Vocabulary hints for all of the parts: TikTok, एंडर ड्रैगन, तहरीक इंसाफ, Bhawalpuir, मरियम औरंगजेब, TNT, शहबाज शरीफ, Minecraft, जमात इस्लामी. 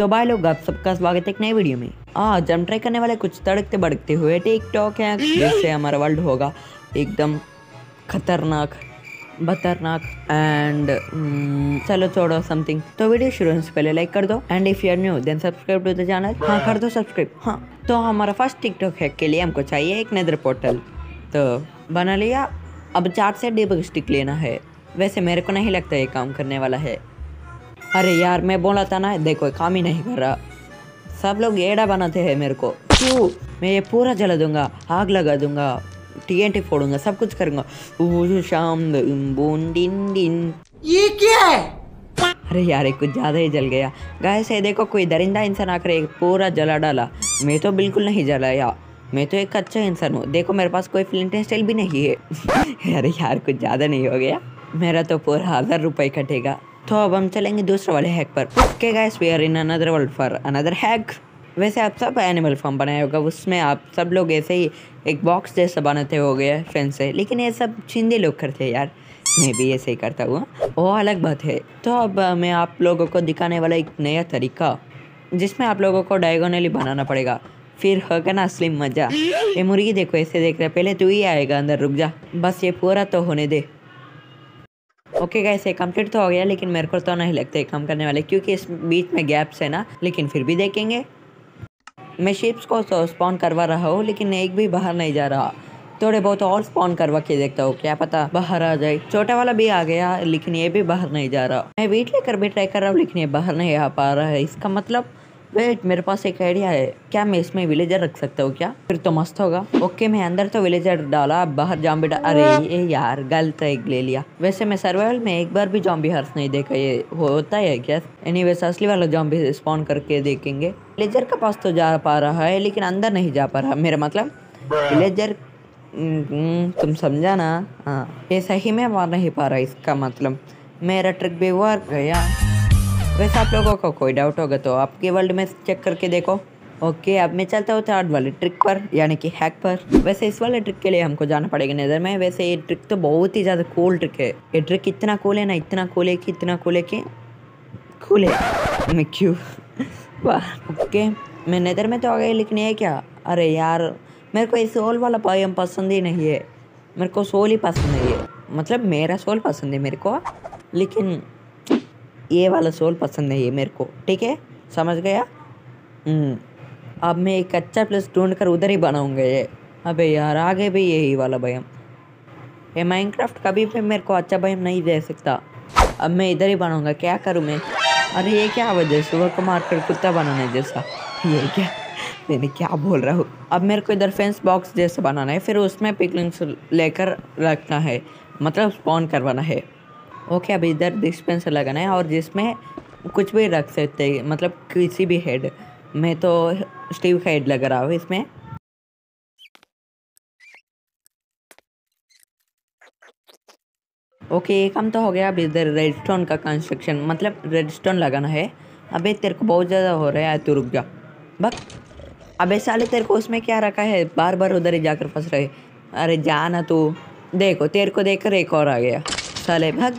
तो भाई लोग आप सबका स्वागत है एक नई वीडियो में। आज हम ट्राई करने वाले कुछ तड़कते भड़कते हुए टिकटॉक है, जिससे हमारा वर्ल्ड होगा एकदम खतरनाक बतरनाक एंड चलो छोड़ो समथिंग। तो वीडियो शुरू होने से पहले लाइक कर दो and if you are new then subscribe to the channel. हाँ कर दो सब्सक्राइब। हाँ तो हमारा फर्स्ट टिकटॉक हैक के लिए हमको चाहिए एक नेदर पोर्टल, तो बना लिया। अब 4 से डीबग स्टिक लेना है। वैसे मेरे को नहीं लगता ये काम करने वाला है। अरे यार मैं बोला था ना, देखो काम ही नहीं कर रहा। सब लोग एड़ा बनाते हैं मेरे को। क्यों? मैं ये पूरा जला दूंगा, आग लगा दूंगा, TNT फोड़ूंगा, सब कुछ करूंगा। वो शाम दिन ये क्या है? अरे यार कुछ ज़्यादा ही जल गया। गाइस ये देखो कोई दरिंदा इंसान आकर एक पूरा जला डाला। मैं तो बिल्कुल नहीं जलाया, मैं तो एक अच्छा इंसान हूँ। देखो मेरे पास कोई फ्लिंट एंड स्टील भी नहीं है। अरे यार कुछ ज़्यादा नहीं हो गया, मेरा तो पूरा 1000 रुपये कटेगा। तो अब हम चलेंगे दूसरे वाले हैक पर। Okay guys we are in another world for another hack. वैसे आप सब एनिमल फार्म बनाया होगा, उसमें आप सब लोग ऐसे ही एक बॉक्स जैसा बनाते हो गए फ्रेंड से, लेकिन ये सब चिंदे लोग करते हैं यार। मैं भी ऐसे ही करता हुआ, वो अलग बात है। तो अब मैं आप लोगों को दिखाने वाला एक नया तरीका, जिसमें आप लोगों को डायगोनली बनाना पड़ेगा, फिर होगा ना असली मज़ा। ये मुर्गी देखो ऐसे देख रहा है, पहले तू ही आएगा अंदर, रुक जा, बस ये पूरा तो होने दे। ओके गाइस ये कंप्लीट तो हो गया, लेकिन मेरे को तो नहीं लगता है काम करने वाले, क्योंकि इस बीच में गैप्स है ना। लेकिन फिर भी देखेंगे। मैं शिप्स को तो स्पॉन करवा रहा हूँ, लेकिन एक भी बाहर नहीं जा रहा। थोड़े बहुत और स्पॉन करवा के देखता हूँ, क्या पता बाहर आ जाए। छोटा वाला भी आ गया, लेकिन ये भी बाहर नहीं जा रहा। मैं वेट लेकर भी ट्राई कर रहा हूँ, लेकिन ये बाहर नहीं आ पा रहा है। इसका मतलब वेट, मेरे पास एक आइडिया है, क्या मैं इसमें विलेजर रख सकता हूँ क्या? फिर तो मस्त होगा। ओके मैं अंदर तो विलेजर डाला, बाहर जॉम्बी डाला। अरे ये यार गलत एक ले लिया। वैसे मैं सर्वाइवल में एक बार भी जॉम्बी हर्स नहीं देखा, ये होता है क्या? एनीवेज असली वाला जॉम्बी स्पॉन करके देखेंगे। विलेजर के पास तो जा पा रहा है, लेकिन अंदर नहीं जा पा रहा। मेरा मतलब विलेजर तुम समझा ना। हाँ ये सही में मार नहीं पा रहा, इसका मतलब मेरा ट्रिक भी वर्क गया। वैसे आप लोगों को कोई डाउट होगा तो आपके वर्ल्ड में चेक करके देखो। ओके अब मैं चलता हूँ 3rd वाले ट्रिक पर, यानी कि हैक पर। वैसे इस वाले ट्रिक के लिए हमको जाना पड़ेगा नेदर में। वैसे ये ट्रिक तो बहुत ही ज़्यादा कूल ट्रिक है। ये ट्रिक इतना कूल है ना, इतना कूल है कि मैं क्यों ओके मैं नेदर में तो आ गई, लेकिन ये क्या? अरे यार मेरे को ये सोल वाला पोयम पसंद ही नहीं है। मेरे को सोल ही पसंद नहीं है, मतलब मेरा सोल पसंद है मेरे को, लेकिन ये वाला सोल पसंद नहीं है मेरे को। ठीक है समझ गया। अब मैं एक अच्छा प्लेस ढूंढ कर उधर ही बनाऊंगा ये। अबे यार आगे भी यही वाला भयम। ये माइनक्राफ्ट कभी भी मेरे को अच्छा भयम नहीं दे सकता। अब मैं इधर ही बनाऊंगा, क्या करूँ मैं? अरे ये क्या वजह, सुबह को मारकर कुत्ता बनाने जैसा। ये क्या, मैंने क्या बोल रहा हूँ? अब मेरे को इधर फेंस बॉक्स जैसा बनाना है, फिर उसमें पिकलिंग्स लेकर रखना है, मतलब स्पॉन करवाना है। ओके अब इधर डिस्पेंसर लगाना है, और जिसमें कुछ भी रख सकते हैं, मतलब किसी भी हेड। मैं तो स्टीव का हेड लगा रहा हूँ इसमें। ओके ये काम तो हो गया। अब इधर रेडस्टोन का कंस्ट्रक्शन, मतलब रेडस्टोन लगाना है। अबे तेरे को बहुत ज़्यादा हो रहा है, तू रुक जा बक। अबे साले तेरे को उसमें क्या रखा है, बार बार उधर ही जाकर फंस रहे। अरे जाना तू, देखो तेरे को देखकर एक और आ गया, साले भाग।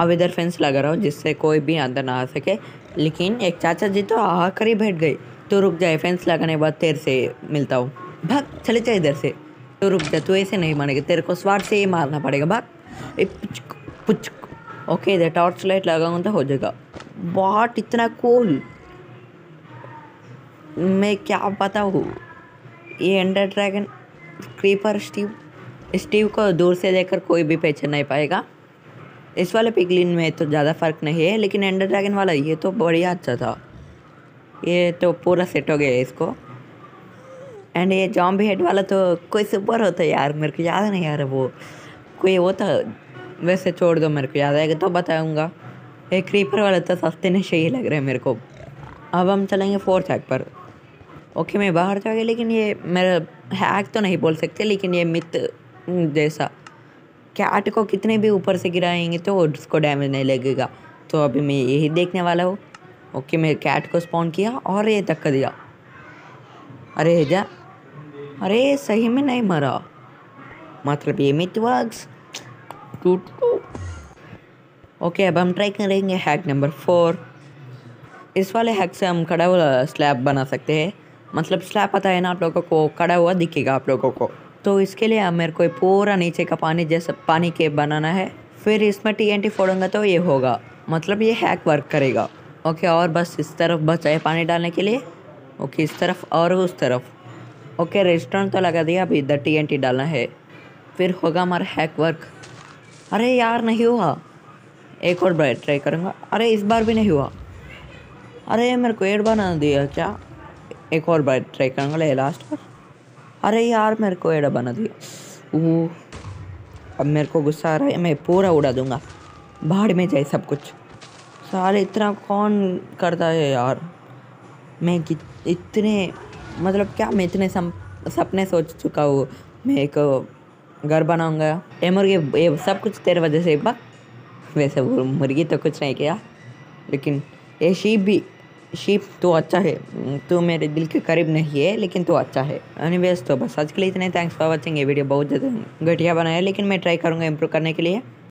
अब इधर फेंस लगा रहा हूँ, जिससे कोई भी अंदर ना आ सके। लेकिन एक चाचा जी तो आकर ही बैठ गई। तो रुक जाए, फेंस लगाने के बाद तेरे से मिलता हूँ, भाग चले जाए इधर से। तो रुक जा, तू ऐसे नहीं मारेगा, तेरे को स्वार्ड से ही मारना पड़ेगा, भाग। ए पुचक पुचक। ओके इधर टॉर्च लाइट लगाऊंगा तो हो जाएगा। बहुत इतना कूल, मैं क्या बताऊँ। ये एंडर ड्रैगन क्रीपर स्टीव को दूर से देखकर कोई भी पहचान नहीं पाएगा। इस वाले पिगलिन में तो ज़्यादा फ़र्क नहीं है, लेकिन एंडर ड्रैगन वाला ये तो बढ़िया अच्छा था। ये तो पूरा सेट हो गया है इसको। एंड ये जॉम्बी हेड वाला तो कोई सुपर होता है यार, मेरे को याद नहीं आ रहा वो कोई होता। वैसे छोड़ दो, मेरे को याद आएगा तो बताऊँगा। ये क्रीपर वाला तो सस्ते नहीं सही लग रहा है मेरे को। अब हम चलेंगे 4th हैक पर। ओके मैं बाहर तो आ गया, लेकिन ये मेरा हैक तो नहीं बोल सकते, लेकिन ये मिथ जैसा कैट को कितने भी ऊपर से गिराएंगे तो उसको डैमेज नहीं लगेगा। तो अभी मैं यही देखने वाला हूँ। ओके मैं कैट को स्पॉन किया और ये धक्का दिया। अरे जा, अरे सही में नहीं मरा, मतलब ये मिथ वर्क्स। ओके अब हम ट्राई करेंगे हैक नंबर 4। इस वाले हैक से हम खड़ा हुआ स्लैब बना सकते हैं। मतलब स्लैब पता है ना आप लोगों को, खड़ा हुआ दिखेगा आप लोगों को। तो इसके लिए मेरे को पूरा नीचे का पानी जैसा पानी के बनाना है, फिर इसमें TNT फोड़ूंगा तो ये होगा। मतलब ये हैक वर्क करेगा। ओके, और बस इस तरफ बचा है पानी डालने के लिए। ओके, इस तरफ और उस तरफ। ओके, रेस्टोरेंट तो लगा दिया, अब इधर TNT डालना है, फिर होगा हमारा हैक वर्क। अरे यार नहीं हुआ, एक और बार ट्राई करूँगा। अरे इस बार भी नहीं हुआ। अरे मेरे को 8 बना दिया क्या? एक और बार ट्राई करूँगा, ले लास्ट पर। अरे यार मेरे को 8 बना दिया। वो अब मेरे को गुस्सा आ रहा है, मैं पूरा उड़ा दूँगा, बाहर में जाए सब कुछ। सारे इतना कौन करता है यार? मैं इतने मतलब क्या, मैं इतने सपने सोच चुका हूँ। मैं एक घर बनाऊँगा, ये मुर्गी ये सब कुछ तेरे वजह से। वैसे वो मुर्गी तो कुछ नहीं किया, लेकिन ये शीप तो अच्छा है, तो मेरे दिल के करीब नहीं है, लेकिन तो अच्छा है। एनीवेज, तो बस आज के लिए इतने। Thanks for watching. ये वीडियो बहुत ज़्यादा घटिया बनाया, लेकिन मैं ट्राई करूँगा इम्प्रूव करने के लिए।